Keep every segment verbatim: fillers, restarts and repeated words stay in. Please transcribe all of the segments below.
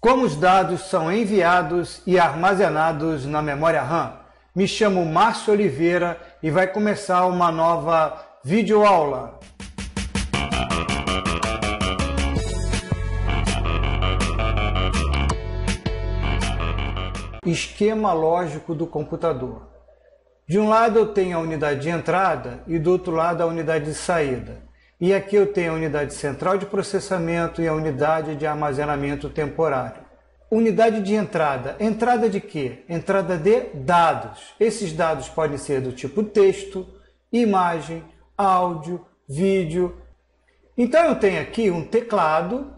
Como os dados são enviados e armazenados na memória RAM? Me chamo Márcio Oliveira e vai começar uma nova videoaula. Esquema lógico do computador. De um lado eu tenho a unidade de entrada e do outro lado a unidade de saída. E aqui eu tenho a unidade central de processamento e a unidade de armazenamento temporário. Unidade de entrada. Entrada de quê? Entrada de dados. Esses dados podem ser do tipo texto, imagem, áudio, vídeo. Então eu tenho aqui um teclado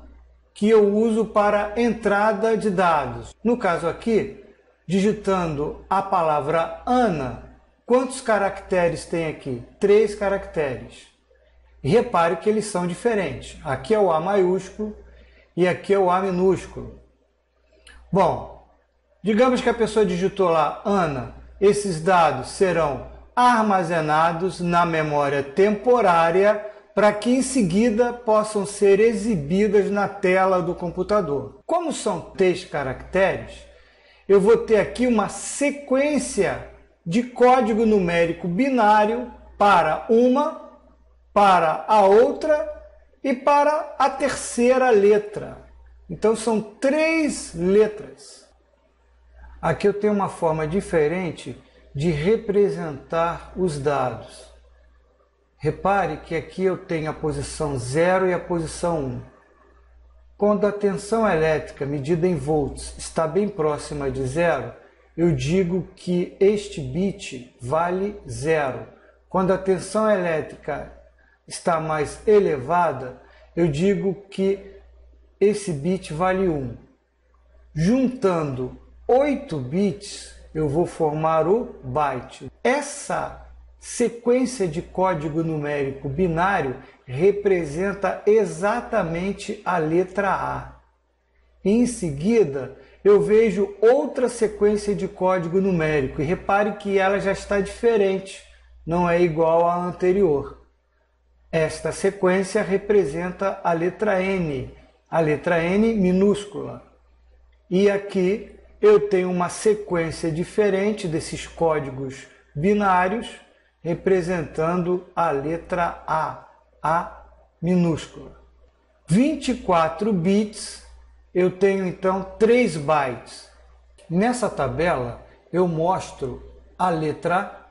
que eu uso para entrada de dados. No caso aqui, digitando a palavra Ana, quantos caracteres tem aqui? Três caracteres. Repare que eles são diferentes. Aqui é o A maiúsculo e aqui é o A minúsculo. Bom, digamos que a pessoa digitou lá Ana, esses dados serão armazenados na memória temporária para que em seguida possam ser exibidas na tela do computador. Como são três caracteres, eu vou ter aqui uma sequência de código numérico binário para uma, para a outra e para a terceira letra. Então são três letras. Aqui eu tenho uma forma diferente de representar os dados. Repare que aqui eu tenho a posição zero e a posição um. Quando a tensão elétrica medida em volts está bem próxima de zero, eu digo que este bit vale zero. Quando a tensão elétrica está mais elevada, eu digo que esse bit vale um. Juntando oito bits, eu vou formar o byte. Essa sequência de código numérico binário representa exatamente a letra A. Em seguida, eu vejo outra sequência de código numérico e repare que ela já está diferente, não é igual à anterior. Esta sequência representa a letra N, a letra N minúscula. E aqui eu tenho uma sequência diferente desses códigos binários, representando a letra A, A minúscula. vinte e quatro bits, eu tenho então três bytes. Nessa tabela eu mostro a letra,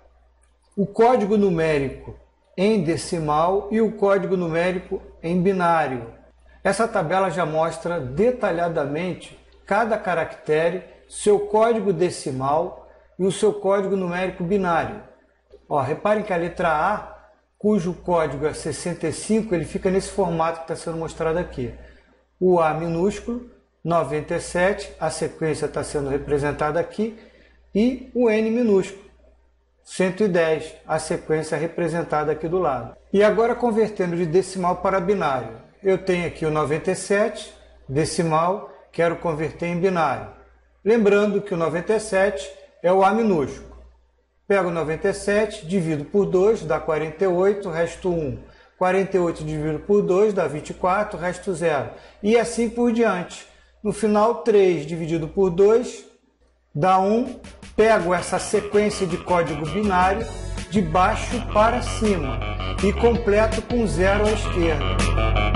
o código numérico em decimal e o código numérico em binário. Essa tabela já mostra detalhadamente cada caractere, seu código decimal e o seu código numérico binário. Ó, reparem que a letra A, cujo código é sessenta e cinco, ele fica nesse formato que está sendo mostrado aqui. O A minúsculo, noventa e sete, a sequência está sendo representada aqui, e o N minúsculo, cento e dez, a sequência representada aqui do lado. E agora convertendo de decimal para binário. Eu tenho aqui o noventa e sete, decimal, quero converter em binário. Lembrando que o noventa e sete é o A minúsculo. Pego o noventa e sete, divido por dois, dá quarenta e oito, resto um. quarenta e oito dividido por dois, dá vinte e quatro, resto zero. E assim por diante. No final, três dividido por dois, dá um. Pego essa sequência de código binário de baixo para cima e completo com zero à esquerda.